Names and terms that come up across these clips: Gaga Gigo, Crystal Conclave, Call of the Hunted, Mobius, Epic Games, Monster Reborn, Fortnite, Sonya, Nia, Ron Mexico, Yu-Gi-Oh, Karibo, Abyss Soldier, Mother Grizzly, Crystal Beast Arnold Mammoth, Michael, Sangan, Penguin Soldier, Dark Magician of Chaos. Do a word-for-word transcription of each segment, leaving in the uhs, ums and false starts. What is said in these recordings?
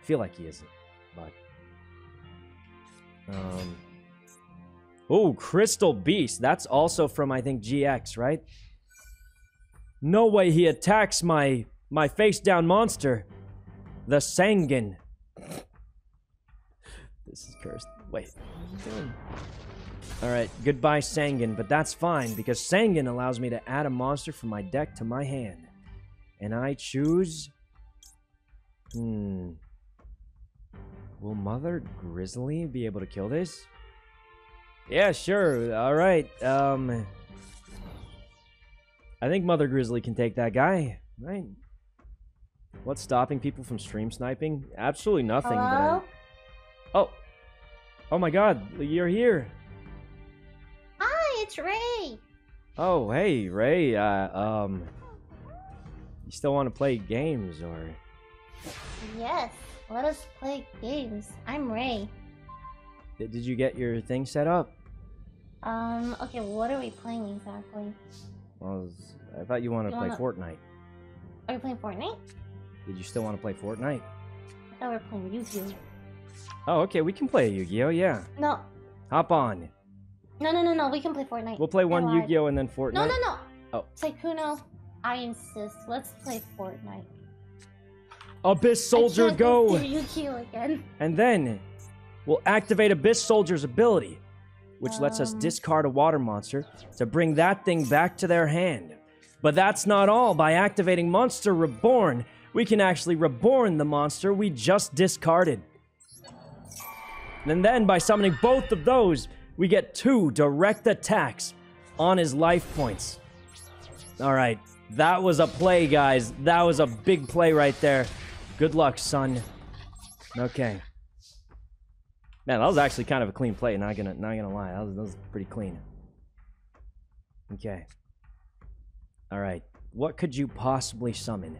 I feel like he isn't, but... Um, oh, Crystal Beast. That's also from, I think, G X, right? No way he attacks my my face-down monster. The Sangan. This is cursed. Wait. What are you doing? Alright, goodbye Sangan, but that's fine, because Sangan allows me to add a monster from my deck to my hand. And I choose... Hmm... Will Mother Grizzly be able to kill this? Yeah, sure. Alright, um... I think Mother Grizzly can take that guy, right? What's stopping people from stream sniping? Absolutely nothing. Hello? But I... Oh! Oh my god, you're here! Hi, it's Ray! Oh, hey, Ray, uh, um... You still want to play games, or...? Yes, let us play games. I'm Ray. Did you get your thing set up? Um, okay, what are we playing exactly? Well, I thought you wanted you to play wanna... Fortnite. Are you playing Fortnite? Did you still want to play Fortnite? I thought we were playing Yu-Gi-Oh. Oh, okay, we can play Yu-Gi-Oh, yeah. No. Hop on. No, no, no, no, we can play Fortnite. We'll play one Yu-Gi-Oh and then Fortnite. No, no, no. Oh. Tycuno, I insist. Let's play Fortnite. Abyss Soldier, go! Yu-Gi-Oh again. And then we'll activate Abyss Soldier's ability, which um... lets us discard a water monster to bring that thing back to their hand. But that's not all. By activating Monster Reborn, we can actually reborn the monster we just discarded. And then by summoning both of those, we get two direct attacks on his life points. All right, that was a play, guys. That was a big play right there. Good luck, son. Okay. Man, that was actually kind of a clean play. Not gonna, not gonna lie. That was, that was pretty clean. Okay. All right. What could you possibly summon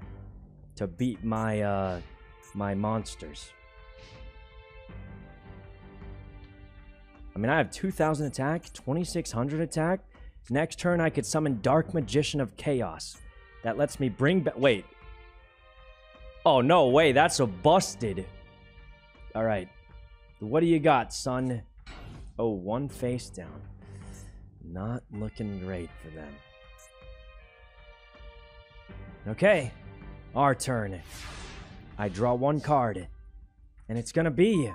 to beat my, uh, my monsters? I mean, I have two thousand attack, twenty-six hundred attack. Next turn, I could summon Dark Magician of Chaos. That lets me bring back... Wait. Oh, no way. That's a busted. All right. What do you got, son? Oh, one face down. Not looking great for them. Okay. Our turn. I draw one card. And it's gonna be...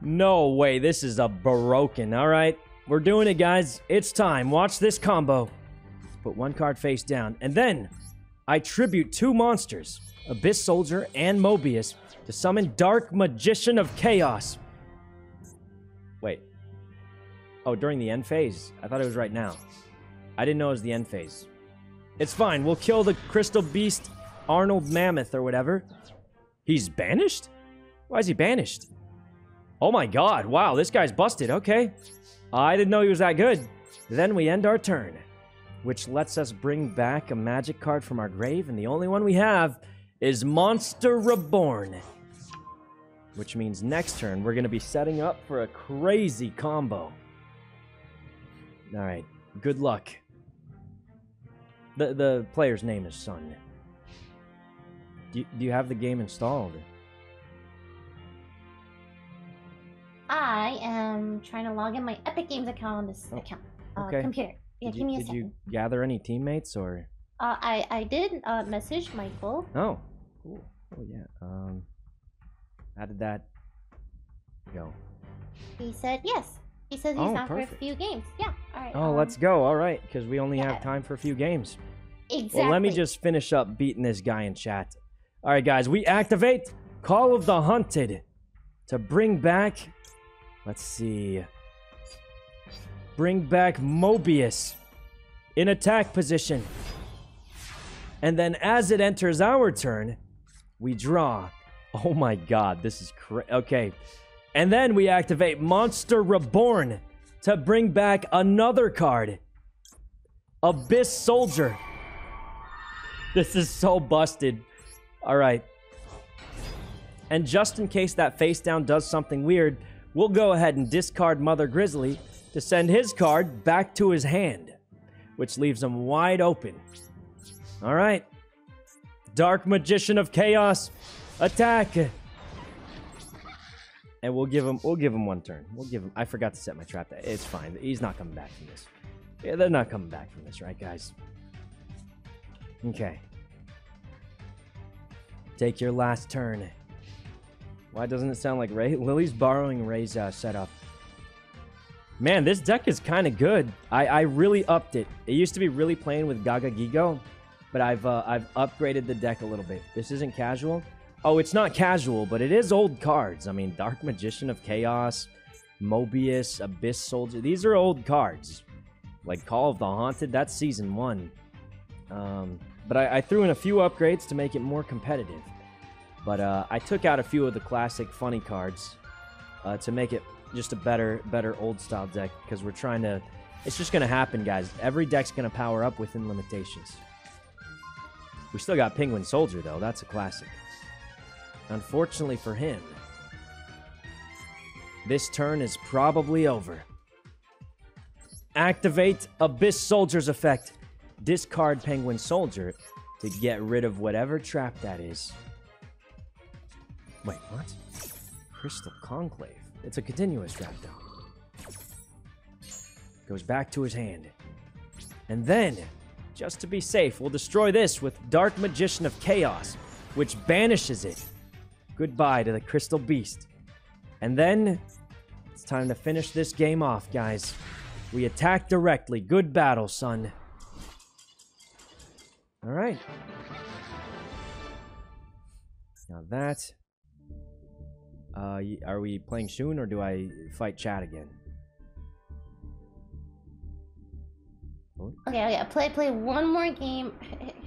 No way, this is a broken. All right, we're doing it, guys. It's time. Watch this combo. Put one card face down, and then I tribute two monsters, Abyss Soldier and Mobius, to summon Dark Magician of Chaos. Wait. Oh, during the end phase? I thought it was right now. I didn't know it was the end phase. It's fine. We'll kill the Crystal Beast Arnold Mammoth or whatever. He's banished? Why is he banished? Oh my god, wow, this guy's busted, okay. I didn't know he was that good. Then we end our turn, which lets us bring back a magic card from our grave, and the only one we have is Monster Reborn. Which means next turn, we're gonna be setting up for a crazy combo. All right, good luck. The, the player's name is Sonya. Do, do you have the game installed? I am trying to log in my Epic Games account on this oh, account. Uh, okay. Computer. Yeah, did give you, me a did second. Did you gather any teammates or? Uh, I I did uh, message Michael. Oh, cool. Oh yeah. Um, how did that go? He said yes. He said he's oh, not perfect. for a few games. Yeah. All right. Oh, um, let's go. All right, because we only yeah. have time for a few games. Exactly. Well, let me just finish up beating this guy in chat. All right, guys. We activate Call of the Hunted to bring back. Let's see. Bring back Mobius in attack position. And then as it enters our turn, we draw. Oh my god, this is crazy. Okay. And then we activate Monster Reborn to bring back another card. Abyss Soldier. This is so busted. All right. And just in case that face down does something weird, we'll go ahead and discard Mother Grizzly to send his card back to his hand, which leaves him wide open. All right. Dark Magician of Chaos, attack. And we'll give him we'll give him one turn. We'll give him I forgot to set my trap. It's fine. He's not coming back from this. Yeah, they're not coming back from this, right, guys? Okay. Take your last turn. Why doesn't it sound like Ray? Lily's borrowing Ray's uh, setup. Man, this deck is kind of good. I, I really upped it. It used to be really playing with Gaga Gigo, but I've uh, I've upgraded the deck a little bit. This isn't casual. Oh, it's not casual, but it is old cards. I mean, Dark Magician of Chaos, Mobius, Abyss Soldier. These are old cards. Like Call of the Haunted, that's Season one. Um, but I, I threw in a few upgrades to make it more competitive. But uh, I took out a few of the classic funny cards uh, to make it just a better, better old-style deck, because we're trying to... It's just going to happen, guys. Every deck's going to power up within limitations. We still got Penguin Soldier, though. That's a classic. Unfortunately for him, this turn is probably over. Activate Abyss Soldier's effect. Discard Penguin Soldier to get rid of whatever trap that is. Wait, what? Crystal Conclave. It's a continuous trap, though. Goes back to his hand. And then, just to be safe, we'll destroy this with Dark Magician of Chaos, which banishes it. Goodbye to the Crystal Beast. And then, it's time to finish this game off, guys. We attack directly. Good battle, son. Alright. Now that... Uh, are we playing Shun, or do I fight Chad again? Okay, okay, play, play one more game.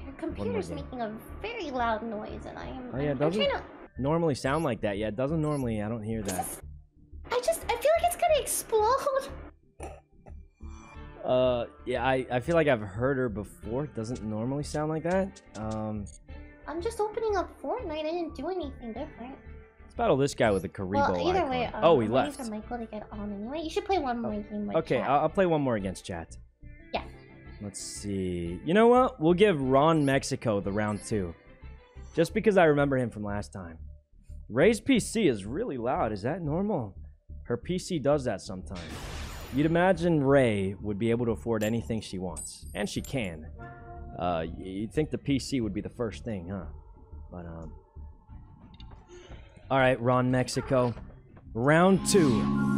Your computer's game. Making a very loud noise, and I am. Oh yeah, it doesn't to... normally sound like that. Yeah, it doesn't normally. I don't hear that. I just, I feel like it's gonna explode. Uh, yeah, I, I feel like I've heard her before. It doesn't normally sound like that. Um, I'm just opening up Fortnite. I didn't do anything different. Battle this guy with a Karibo well, either icon. Way, um, oh, he left. For Michael to get on anyway. You should play one more oh. game with Okay, Chat. I'll play one more against Chat. Yeah. Let's see. You know what? We'll give Ron Mexico the round two. Just because I remember him from last time. Ray's P C is really loud. Is that normal? Her P C does that sometimes. You'd imagine Ray would be able to afford anything she wants. And she can. Uh, you'd think the P C would be the first thing, huh? But, um... All right, Ron Mexico, round two.